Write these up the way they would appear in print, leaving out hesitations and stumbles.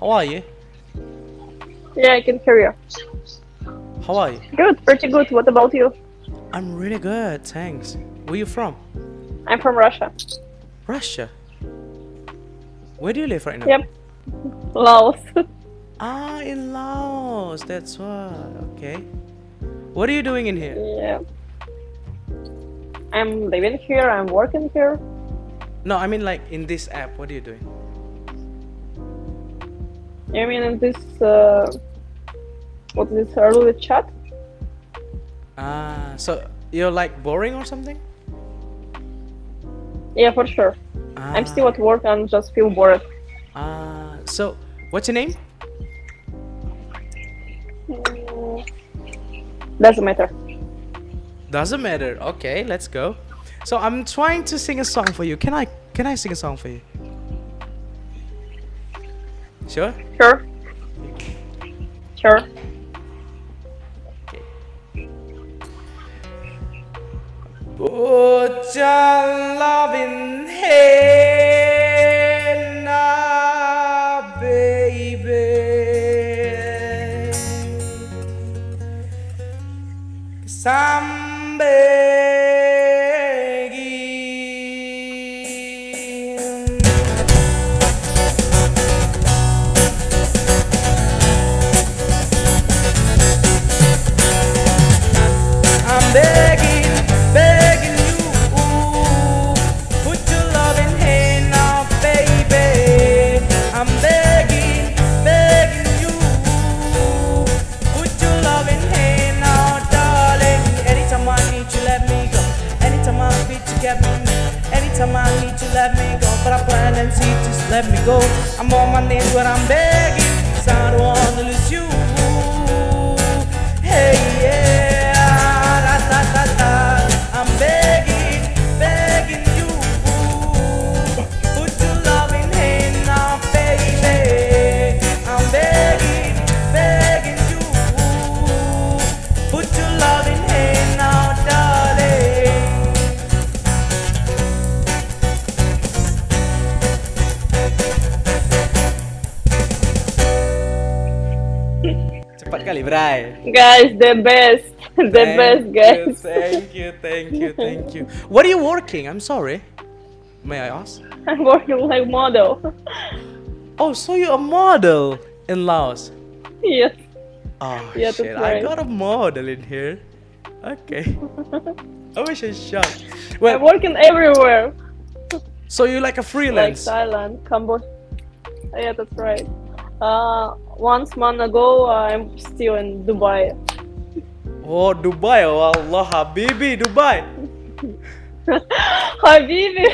How are you? Yeah, I can hear you. How are you? Good, pretty good. What about you? I'm really good, thanks. Where are you from? I'm from Russia. Russia? Where do you live right now? Yep. Laos. Ah, in Laos, that's why. Okay. What are you doing in here? Yeah. I'm living here, I'm working here. No, I mean like in this app, what are you doing? I mean in this, what is this, early chat? Ah, so you're like boring or something? Yeah, for sure. Ah. I'm still at work and just feel bored. Ah, so what's your name? Doesn't matter. Doesn't matter. Okay, let's go. So I'm trying to sing a song for you. Can I sing a song for you? Sure? Sure. Sure. Bocah loving Hena, baby. Anytime I need you, let me go. But I plan and see, just let me go. I'm on my knees, but I'm begging, 'cause I don't want to lose you. Hey, yeah, da, da, da, da. I'm begging, begging you. Put your loving hand now, baby. I'm begging, begging you. Put your loving hand now, darling. Guys, the best, the best, guys. Thank you, thank you, thank you. What are you working? I'm sorry. May I ask? I'm working like model. Oh, so you're a model in Laos? Yes. Oh, yeah, shit, I got a model in here. Okay. I wish I shot. Well, I'm working everywhere. So you're like a freelance? Like Thailand, Cambodia. Yeah, that's right. Once month ago, I'm still in Dubai. Oh, Dubai! Oh, Allah, Habibi, Dubai. Habibi.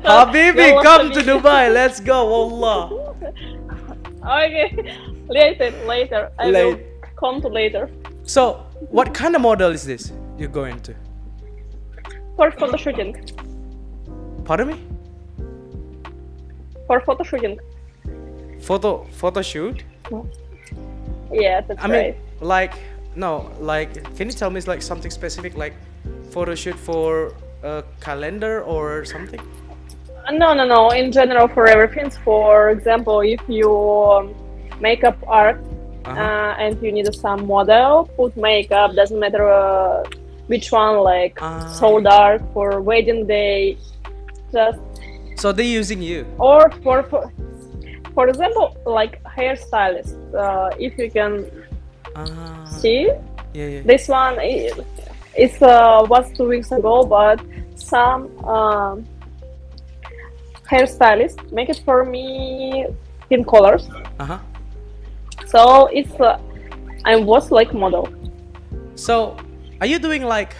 Habibi, come to Dubai. Let's go, Allah. Okay, later. I will come to later. So, what kind of model is this you're going to? For photo shooting. Pardon me? For photo shooting. Photo shoot? Yeah, that's right. I mean, like, no, like, can you tell me it's like something specific, like photo shoot for a calendar or something? No, in general for everything. For example, if you makeup art and you need some model, put makeup, doesn't matter which one, like so dark for wedding day, just... So they're using you? Or for... For example, like hairstylist, if you can see, yeah. This one is was 2 weeks ago, but some hairstylist make it for me in colors. So it's I was like model. So are you doing like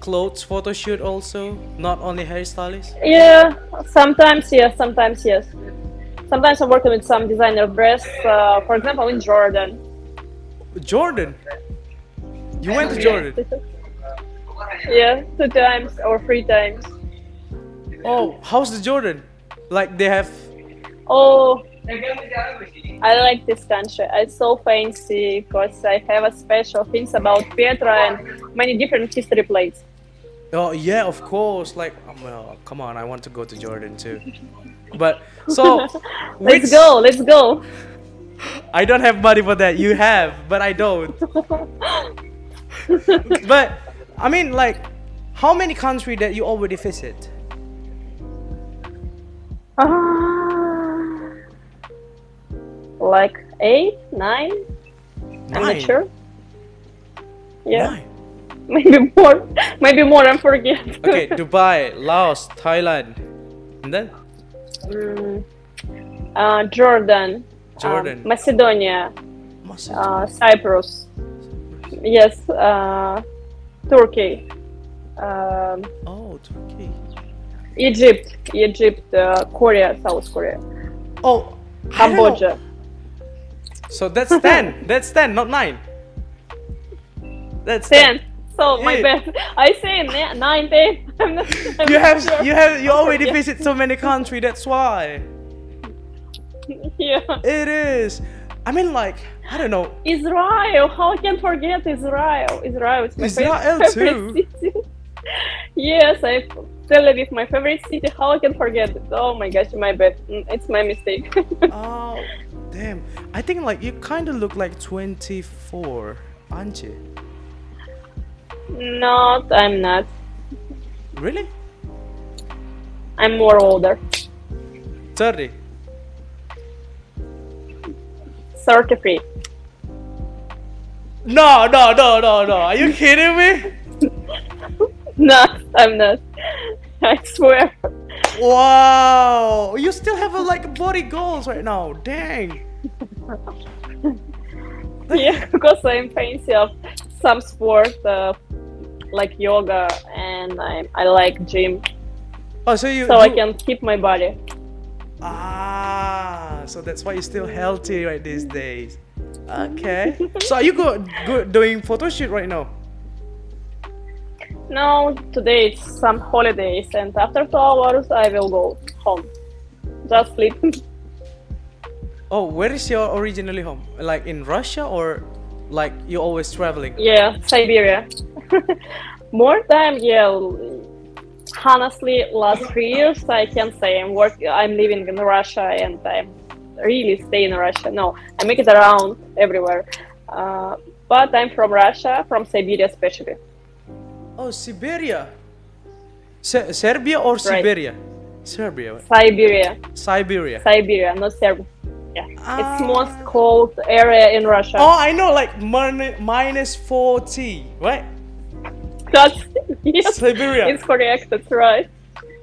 clothes photo shoot also, not only hairstylist? Yeah, sometimes yes. Sometimes I'm working with some designer dress, for example in Jordan. Jordan? You went to Jordan? Yeah, 2 times or 3 times. Oh, how's the Jordan? Like they have... Oh, I like this country. It's so fancy because I have a special things about Petra and many different history places. Oh yeah, of course. Like, well, come on, I want to go to Jordan too. But so let's go. I don't have money for that. You have, but I don't. But I mean, like, how many countries that you already visit? Like 8, 9. I'm not sure. Yeah. 9. Maybe more, I forget. Okay, Dubai, Laos, Thailand, and then? Jordan. Macedonia. Cyprus. Yes, Turkey. Turkey. Egypt, Korea, South Korea. Oh, Cambodia. So that's 10, that's 10, not 9. That's 10. So my bad. I say 9 days. You already visit so many countries. That's why. Yeah. It is. I mean, like, I don't know. Israel. How I can forget Israel? Israel is my favorite city. Yes, Tel Aviv, my favorite city. How I can forget it? Oh my gosh, my bad. It's my mistake. Oh, damn. I think like you kind of look like 24, aren't you? No, I'm not. Really? I'm more older. 30. 33. No. Are you kidding me? No, I'm not. I swear. Wow. You still have like body goals right now. Dang. Yeah, because I'm fancy of some sport, like yoga, and I like gym. Oh, so I can keep my body. Ah, so that's why you're still healthy right these days. Okay. So are you good doing photo shoot right now? No, today it's some holidays, and after 2 hours I will go home. Just sleep. Oh, where is your originally home? Like in Russia, or like you're always traveling? Yeah, Siberia. More time, yeah. Honestly, last 3 years I can say I'm living in Russia, and I'm really staying in Russia. No, I make it around everywhere. But I'm from Russia, from Siberia especially. Oh, Siberia. Serbia or Siberia? Right. Siberia, not Serbia. Yeah. It's most cold area in Russia. Oh, I know, like -40, right? That's yes. Siberia. It's correct. That's right.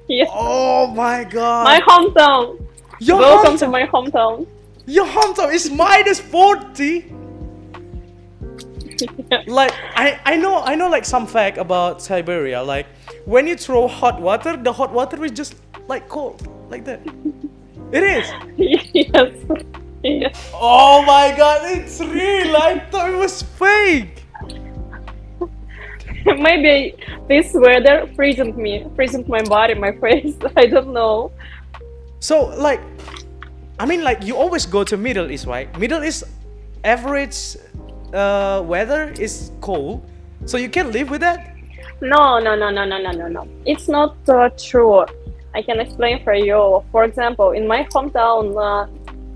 Yes. Oh my God. My hometown. Welcome to my hometown. Your hometown is -40. Like I know like some fact about Siberia. Like when you throw hot water, the hot water is just like cold, like that. It is. Yes. Oh my God, it's real. I thought it was fake. Maybe this weather freezing my body, my face. I don't know. So like, I mean, like you always go to Middle East, right? Middle East average weather is cold, so you can live with that. No. It's not true. I can explain for you. For example, in my hometown,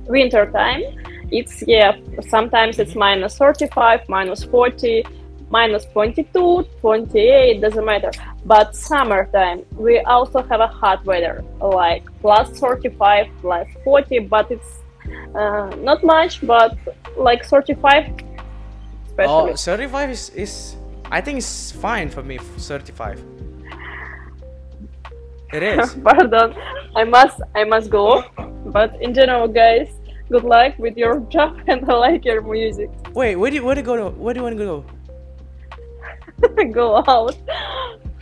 winter time, it's sometimes it's -35, -40, -22, 28, doesn't matter. But summertime, we also have a hot weather, like +35, +40, but it's not much, but like 35. Especially. Oh, 35 is I think it's fine for me. 35. It is. Pardon, I must go. But in general, guys, good luck with your job, and I like your music. Wait, where do you want to go? Go out.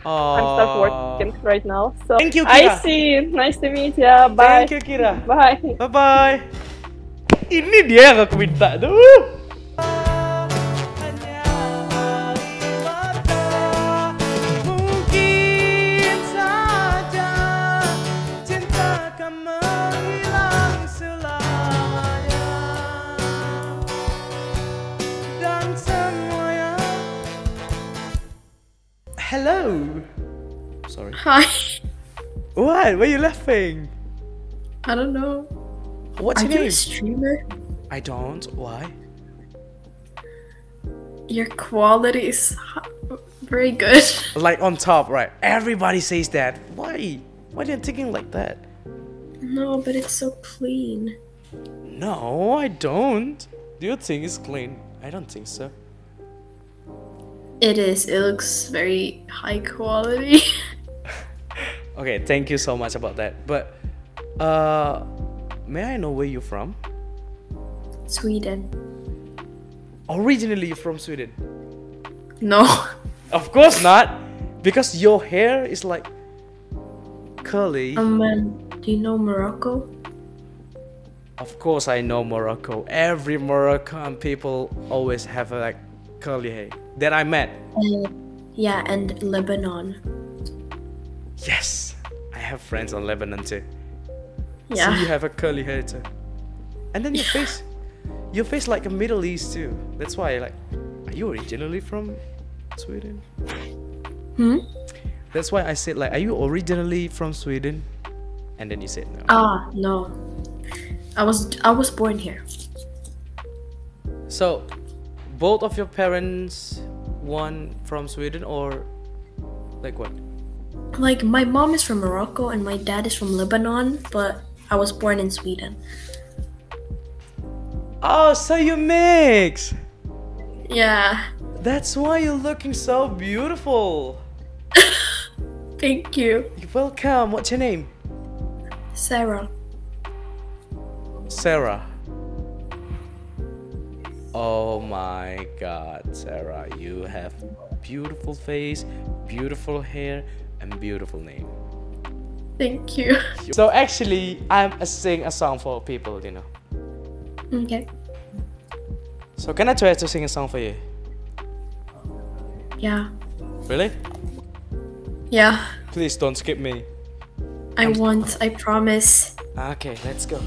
I'm stuck working right now. So thank you, Kira. I see you. Nice to meet you. Bye. Thank you, Kira. Bye. Bye bye. Ini dia yang aku minta tuh. Hello. sorry. Hi. What? Why are you laughing? I don't know. What's your name? Are you a streamer? I don't. Why? Your quality is very good. Like on top, right? Everybody says that. Why? Why are you thinking like that? No, but it's so clean. No, I don't. Do you think it's clean? I don't think so. It is. It looks very high quality. Okay, thank you so much about that. But may I know where you're from? Sweden. Originally, you're from Sweden? No. Of course not. Because your hair is like curly. Do you know Morocco? Of course I know Morocco. Every Moroccan people always have a, like, curly hair that I met. Yeah, and Lebanon. Yes, I have friends on Lebanon too. Yeah. So you have a curly hair too. And then your face, your face like a Middle East too. That's why, like, are you originally from Sweden? Hmm? That's why I said, like, are you originally from Sweden? And then you said no. Ah, no. I was born here. So, both of your parents, one from Sweden or like what? Like, my mom is from Morocco and my dad is from Lebanon, but I was born in Sweden. Oh, so you mix. Yeah. That's why you're looking so beautiful. Thank you. You're welcome. What's your name? Sarah. Sarah. Oh my God, Sarah, you have beautiful face, beautiful hair, and beautiful name. Thank you. So actually, I'm singing a song for people, you know. Okay. So can I try to sing a song for you? Yeah. Really? Yeah. Please don't skip me. I won't, I promise. Okay, let's go.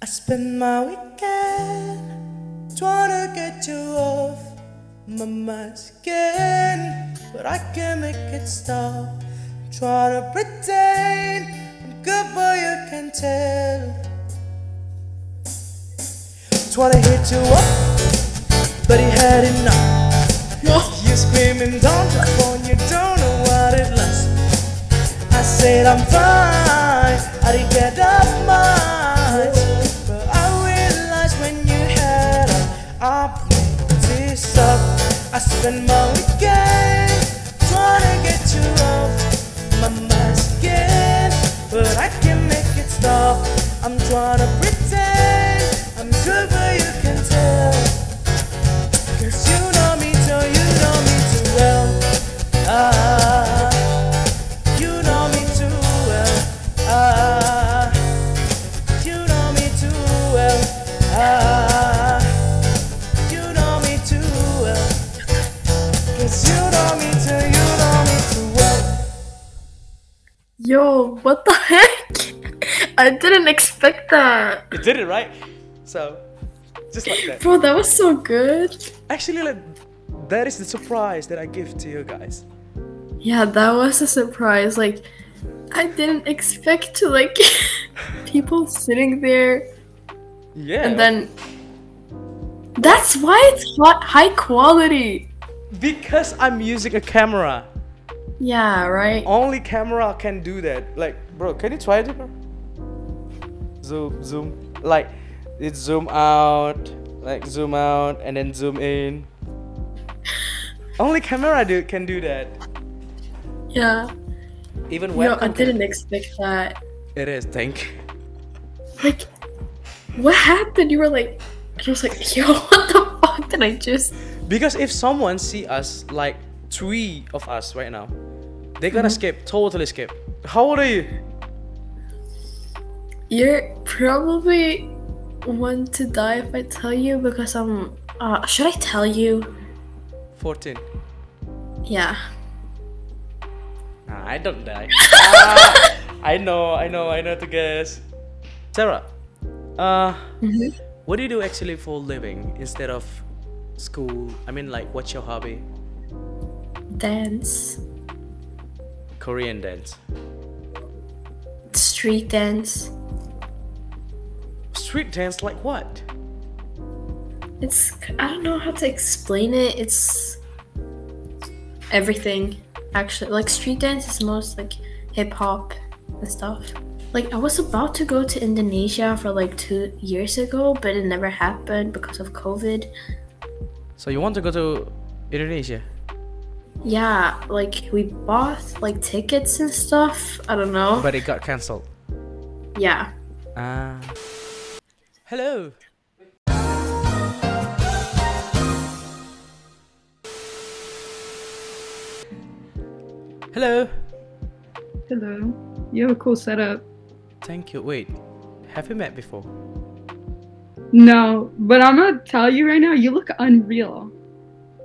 I spend my weekend trying to get you off my mind again, but I can't make it stop. I'm trying to pretend I'm good, but you can tell. Trying to hit you up, but he had enough. No. You screaming down the phone, you don't know what it lasts. I said I'm fine, I didn't get up much. I spend my weekend trying to get you off my mind again, but I can't make it stop. I'm trying to pretend I'm good, but you can tell. Cause you know me till you know me too well. You know me too well. You know me too well. Yo, what the heck? I didn't expect that. You did it, right? So, just like that. Bro, that was so good. Actually, like, that is the surprise that I give to you guys. Yeah, that was a surprise. Like, I didn't expect to, like, people sitting there. Yeah. And then, that's why it's high quality. Because I'm using a camera. Yeah, right? Only camera can do that. Like, bro, can you try it? Zoom. Like, it's zoom out, like zoom out, and then zoom in. Only camera can do that. Yeah. Even when I didn't expect that. It is, thank you. Like, what happened? You were like, I was like, yo, what the fuck did I just... Because if someone see us, like, 3 of us right now, they're gonna skip, totally skip. How old are you? You're probably one to die if I tell you, because I'm should I tell you? 14. Yeah. Nah, I don't die. I know to guess. Sarah, what do you do actually for a living instead of school? I mean, like, what's your hobby? Dance. Korean dance. Street dance. Street dance, like what? It's, I don't know how to explain it. It's everything, actually. Like, street dance is most like hip hop and stuff. Like, I was about to go to Indonesia for like 2 years ago, but it never happened because of COVID. So you want to go to Indonesia? Yeah, like we bought like tickets and stuff. I don't know. But it got cancelled. Yeah. Ah. Hello. Hello. Hello. You have a cool setup. Thank you. Wait, have we met before? No, but I'm gonna tell you right now, you look unreal.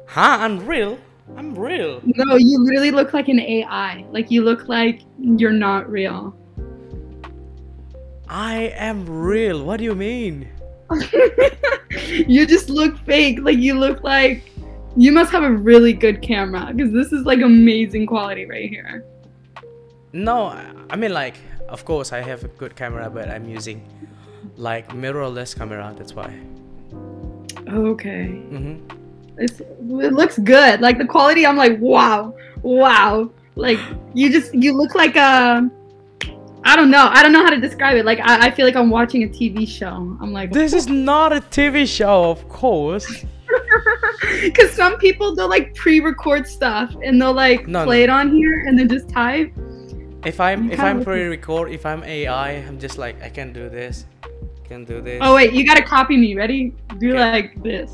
Huh? Unreal? I'm real. No, you really look like an AI. Like, you look like you're not real. I am real. What do you mean? You just look fake. Like, you look like... You must have a really good camera, because this is like amazing quality right here. No, I mean, like, of course I have a good camera, but I'm using like mirrorless camera. That's why. Okay. Mm-hmm. It looks good. Like, the quality, I'm like, wow. Like, you look like a... I don't know how to describe it. Like, I feel like I'm watching a TV show. I'm like... This is not a TV show, of course. Because some people, they'll, like, pre-record stuff. And they'll, like, play it on here and then just type. If I'm pre-record, if I'm AI, I'm just like, I can do this. Can do this. Oh, wait. You got to copy me. Ready? Do, okay. Like, this.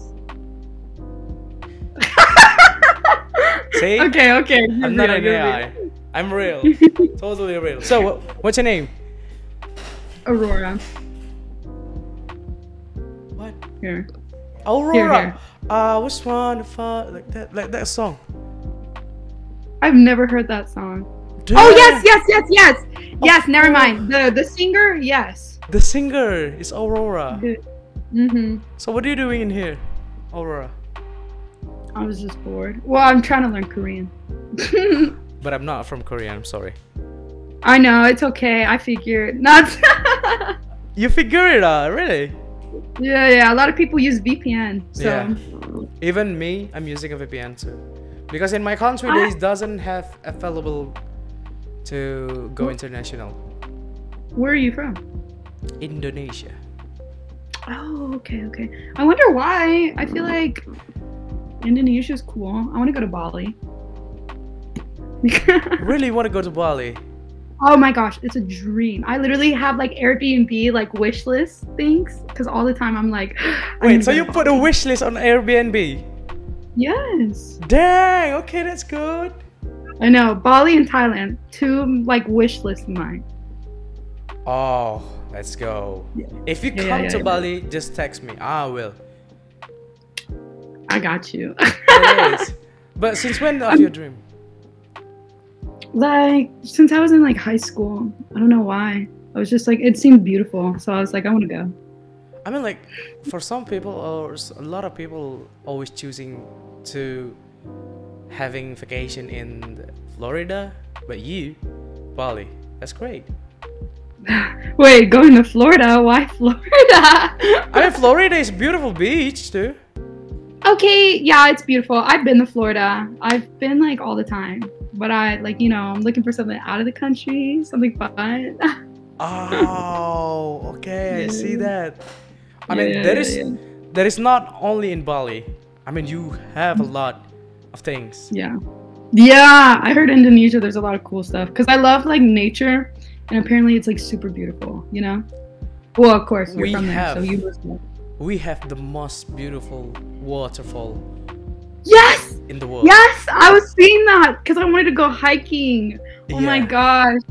See? Okay. I'm not an AI. I'm real. Totally real. So, what's your name? Aurora. What? Here. Aurora. Here. Which one? Like that song. I've never heard that song. Dude. Oh yes. Yes. Oh. Never mind. The singer. Yes. The singer is Aurora. Mm-hmm. So what are you doing in here, Aurora? I was just bored. Well, I'm trying to learn Korean. But I'm not from Korea, I'm sorry. I know, it's okay. I figured. Not. You figure it out, really? Yeah. A lot of people use VPN. So. Yeah. Even me, I'm using a VPN too. Because in my country, this doesn't have available to go international. Where are you from? Indonesia. Oh, okay. I wonder why. I feel like... Indonesia's cool. I want to go to Bali. Really want to go to Bali? Oh my gosh, it's a dream. I literally have like Airbnb like wish list things, because all the time I'm like... Wait, so you put a wish list on Airbnb? Yes. Dang, okay, that's good. I know, Bali and Thailand, two like wish lists of mine. Oh, let's go. Yeah. If you come to Bali, just text me. I will. I got you. But since when was your dream? Like, since I was in like high school. I don't know why. I was just like, it seemed beautiful. So I was like, I want to go. I mean, like, for some people or a lot of people always choosing to having vacation in Florida. But you, Bali, that's great. Wait, going to Florida? Why Florida? I mean, Florida is a beautiful beach too. Okay, yeah, it's beautiful. I've been to Florida. I've been like all the time. But I like, you know, I'm looking for something out of the country, something fun. Oh, okay, yeah. I see that. I mean, there is not only in Bali. I mean, you have a lot of things. Yeah, I heard in Indonesia there's a lot of cool stuff. Because I love like nature, and apparently it's like super beautiful, you know? Well, of course, you're from there, so you must know. We have the most beautiful waterfall. Yes! In the world. Yes! I was seeing that because I wanted to go hiking. Oh my gosh.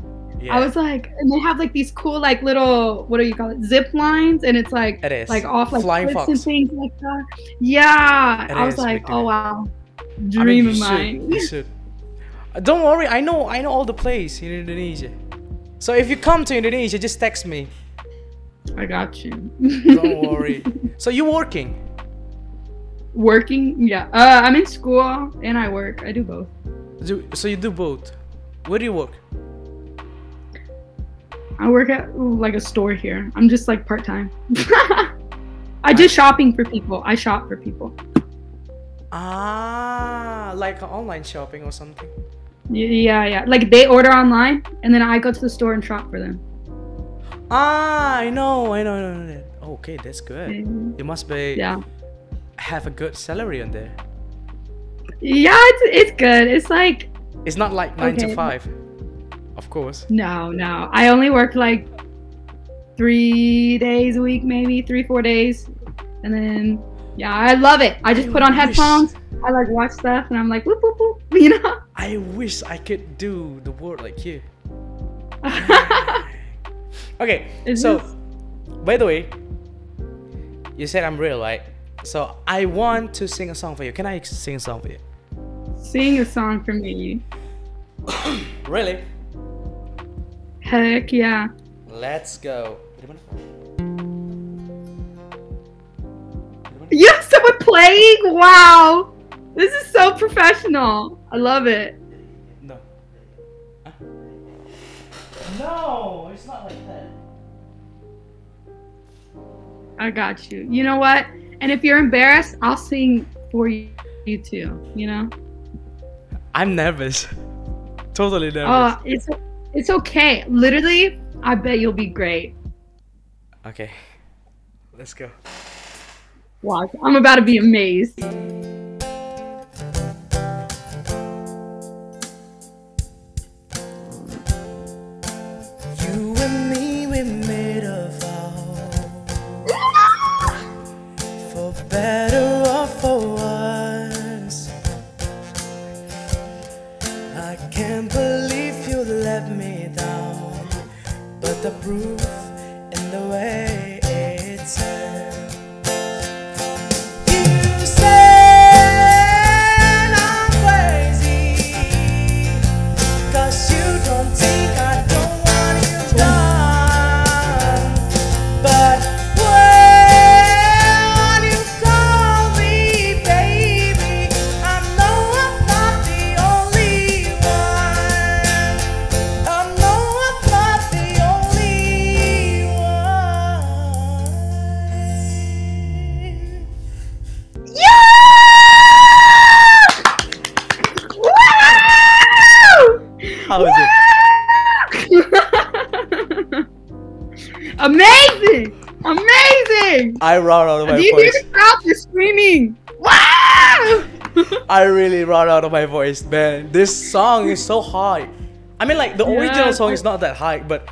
Yeah. I was like, and they have like these cool like little, what do you call it? Zip lines, and it's like off like flying cliffs and things like that. Yeah. I was like, oh wow. Dream of mine. You should. Don't worry, I know all the place in Indonesia. So if you come to Indonesia, just text me. I got you. Don't worry. So you're working? Working? Yeah. I'm in school and I work. I do both. So you do both. Where do you work? I work at like a store here. I'm just like part-time. I do shopping for people. I shop for people. Ah, like online shopping or something. Yeah. Like they order online and then I go to the store and shop for them. Ah, I know. Okay, that's good. It must be have a good salary on there. Yeah, it's good. It's like... It's not like 9 to 5, of course. No. I only work like 3 days a week, maybe 3-4 days. And then, yeah, I love it. I just put on headphones. I like watch stuff and I'm like, whoop, whoop, whoop, you know? I wish I could do the work like you. Okay, by the way, you said I'm real, right? So I want to sing a song for you. Can I sing a song for you? Sing a song for me. Really? Heck yeah. Let's go. You have someone playing? Wow. This is so professional. I love it. No. Huh? No, it's not like that. I got you. You know what? And if you're embarrassed, I'll sing for you too, you know? I'm nervous. Totally nervous. It's okay. Literally, I bet you'll be great. Okay. Let's go. Watch. I'm about to be amazed. You and me, we made a vow. For better or for worse. I can't believe you let me down. But the proof in the way it's turned. Amazing! I ran out of my voice. You didn't even stop your screaming. Wow! I really ran out of my voice, man. This song is so high. I mean, like, the original song is not that high, but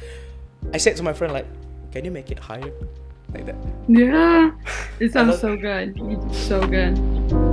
I said to my friend, like, can you make it higher? Like that. Yeah. It sounds so good. It's so good.